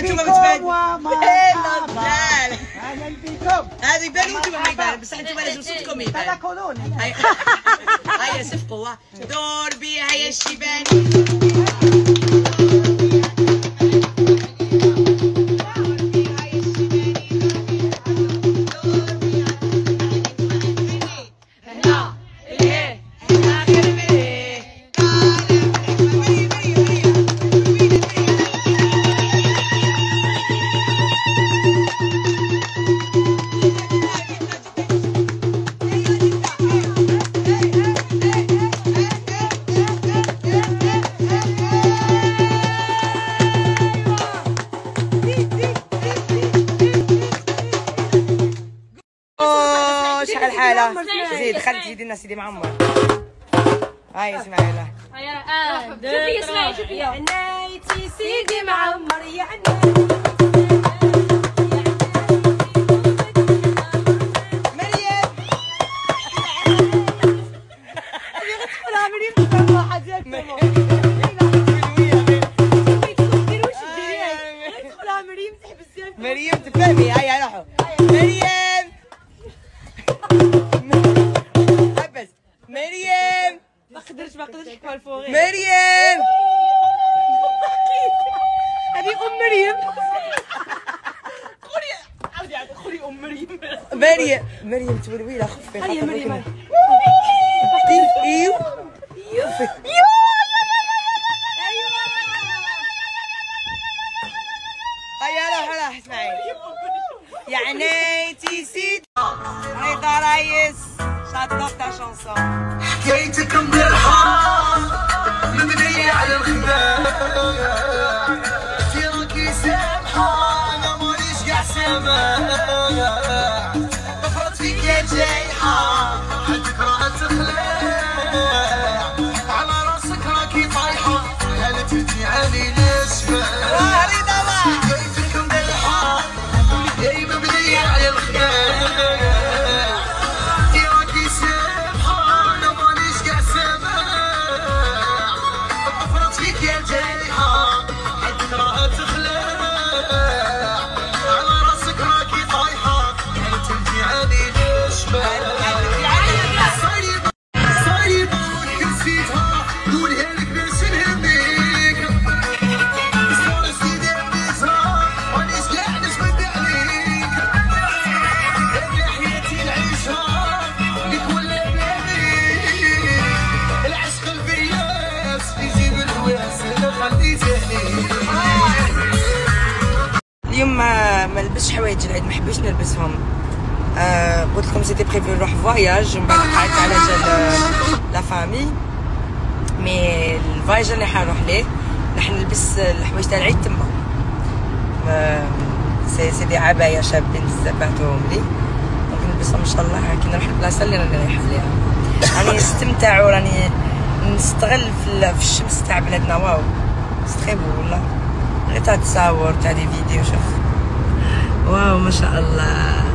انتوما بتبانوا. يلا تعال. اهلا بكم. هذا يبان وانتوما ما يبان، بصح انتوما لازم صوتكم يبان. تاكلون. هيا سيف قوة. دور بيها يا الشيباني. زيد خلت زيد لنا سيدي معمر. هاي اسمعي له. شوفي اسمعي شوفي. عنايتي سيدي معمر يا عنايتي. مريم. أبي غتقولها مريم تبان واحد ياك تما. دير واش ديري هاي. غتقولها مريم تحبس ياك. مريم تفهمي هاي روحوا. مريم. عباس مريم ما قدرتش نحكيها الفوغي مريم هذه ام مريم قولي عاودي عاودي قولي ام مريم مريم تولويله خفي هيا مريم ايوا ايوا هيا راح اسمعي يا عنايتي سيدي رضا ريس شادوغ تا شونسون حكايتكم بالحق مبنية على الخبال سيركي سامحة أنا موريش كاع سامح طفرت فيك يا جايحة حدك راه تخلع على راسك راكي طايحة هل تدي علي للشمال اليوم ما لبسش حوايج العيد ما حبيتش نلبسهم قلت لكم سيتي بريفي نروح فواياج ومن بعد قعدت على جال لا فامي مي الفواياج اللي حنروح ليه راح نلبس الحوايج تاع العيد تما سيدي عباية شابين بزاف بعثوهم لي دونك نلبسهم ان شاء الله كي نروح البلاصة اللي راني رايحة ليها راني نستمتع وراني نستغل في الشمس تاع بلادنا واو سي بو والله غير تاع تصاور تاع دي فيديو شوف واو ما شاء الله